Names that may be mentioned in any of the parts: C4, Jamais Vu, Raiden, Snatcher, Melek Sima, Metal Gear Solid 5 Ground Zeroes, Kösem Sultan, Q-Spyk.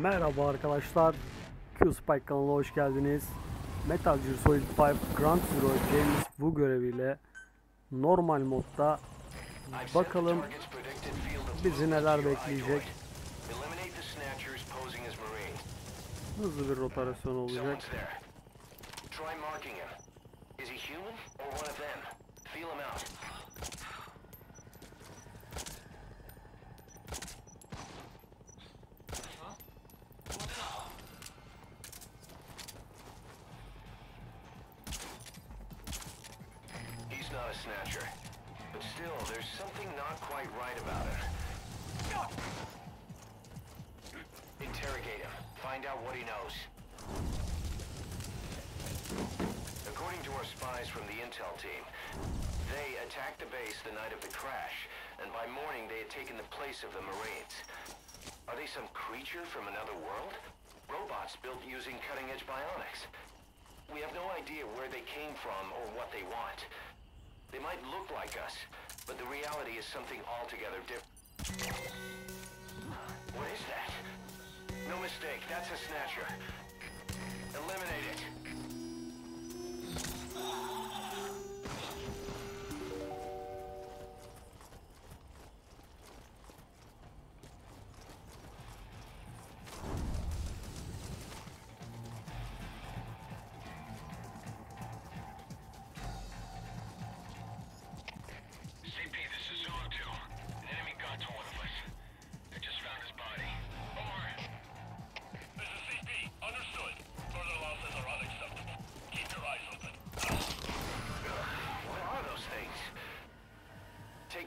Merhaba arkadaşlar, Q-Spyk kanalına hoş geldiniz. Metal Gear Solid 5 Ground Zeroes Jamais Vu göreviyle normal modda bakalım bizi neler bekleyecek. Hızlı bir rotasyon olacak. Not a snatcher, but still there's something not quite right about it. Interrogate him, find out what he knows. According to our spies from the intel team, they attacked the base the night of the crash, and by morning they had taken the place of the Marines. Are they some creature from another world? Robots built using cutting-edge bionics. We have no idea where they came from or what they want. They might look like us, but the reality is something altogether different. What is that? No mistake, that's a snatcher. Eliminate it.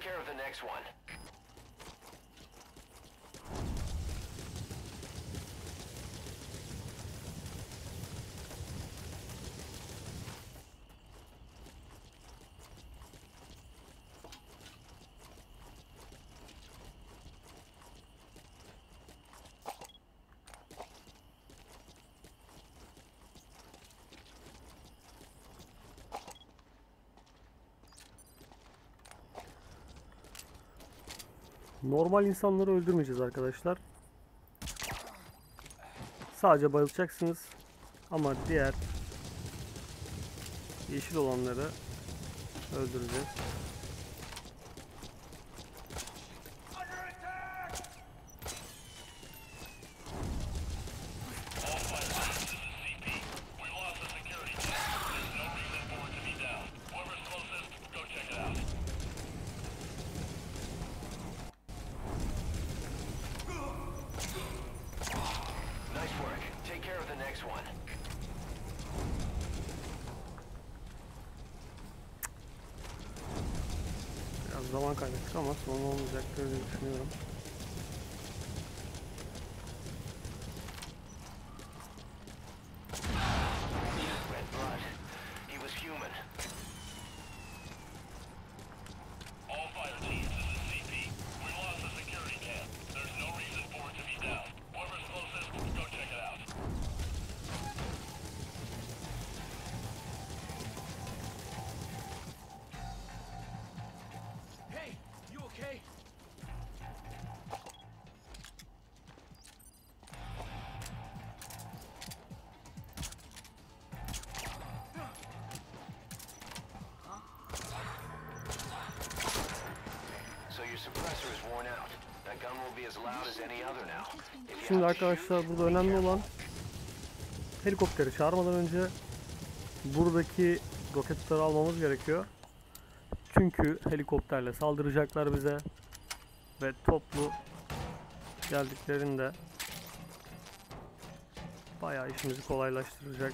Care of the next one. Normal insanları öldürmeyeceğiz arkadaşlar. Sadece bayılacaksınız. Ama diğer yeşil olanları öldüreceğiz. Biraz zaman kaybettik ama sonra olacaktır diye düşünüyorum. Şimdi arkadaşlar burada önemli olan helikopteri çağırmadan önce buradaki roketleri almamız gerekiyor. Çünkü helikopterle saldıracaklar bize ve toplu geldiklerinde bayağı işimizi kolaylaştıracak.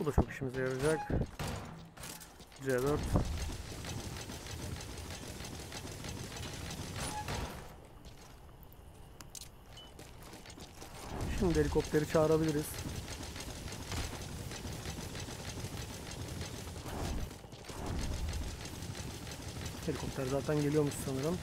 Bu da çok işimize yarayacak. C4. Şimdi helikopteri çağırabiliriz. Helikopter zaten geliyormuş sanırım.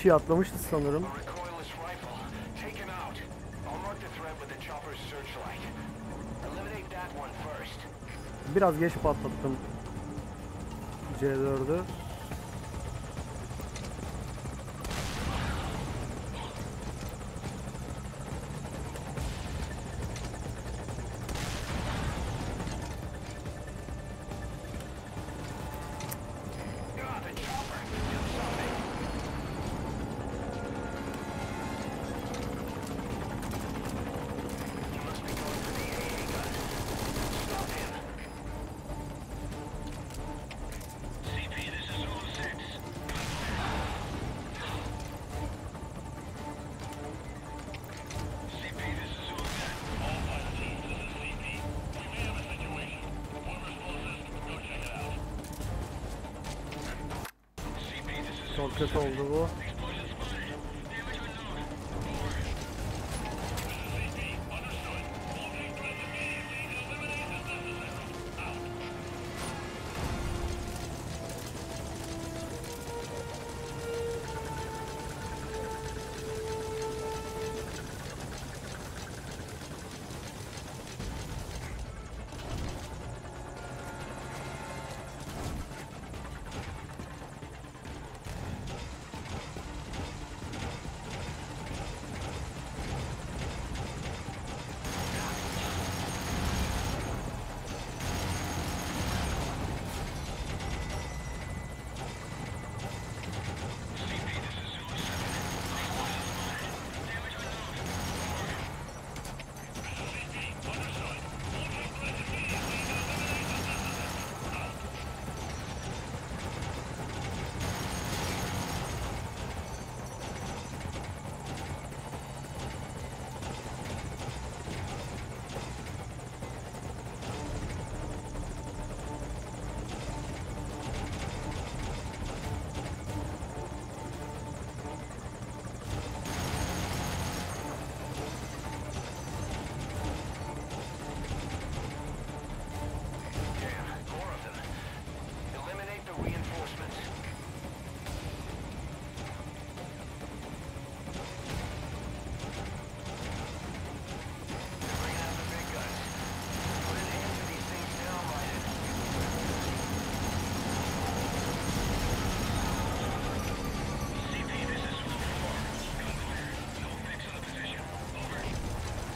kişiyi atlamışız sanırım. Biraz geç patlattım C4'ü. Çok kötü oldu bu.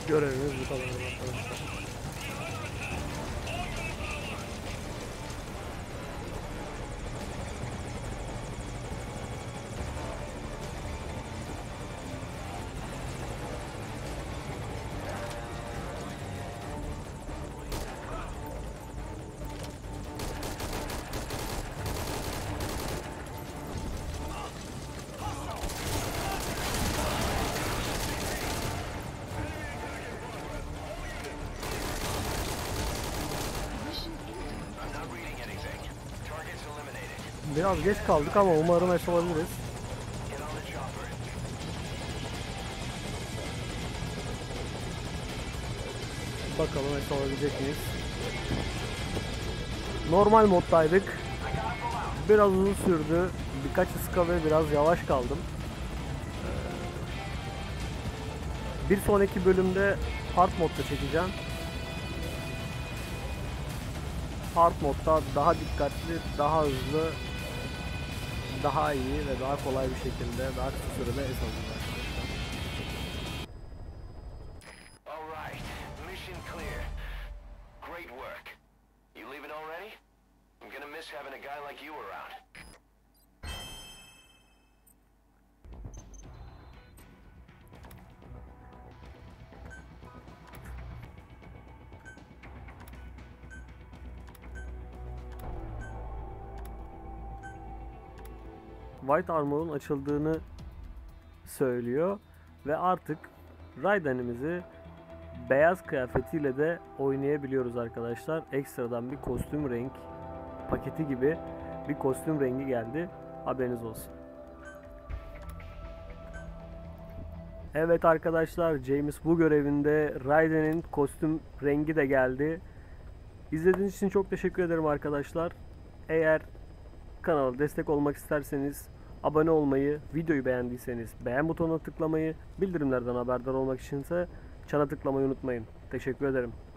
Görevimiz bu kadar arkadaşlar. Biraz geç kaldık ama umarım yaşayabiliriz. Bakalım yaşayabilecek miyiz? Normal moddaydık. Biraz uzun sürdü. Birkaç ıska ve biraz yavaş kaldım. Bir sonraki bölümde hard modda çekeceğim. Hard modda daha dikkatli, daha hızlı, daha iyi ve daha kolay bir şekilde daha kısa sürede es alınacak. Alright, mission clear. Great work. You leaving already? I'm gonna miss having a guy like you around. White Armor'un açıldığını söylüyor ve artık Raiden'imizi beyaz kıyafetiyle de oynayabiliyoruz arkadaşlar. Ekstradan bir kostüm renk paketi gibi bir kostüm rengi geldi. Haberiniz olsun. Evet arkadaşlar, James bu görevinde Raiden'in kostüm rengi de geldi. İzlediğiniz için çok teşekkür ederim arkadaşlar. Eğer kanala destek olmak isterseniz abone olmayı, videoyu beğendiyseniz beğen butonuna tıklamayı, bildirimlerden haberdar olmak içinse çana tıklamayı unutmayın. Teşekkür ederim.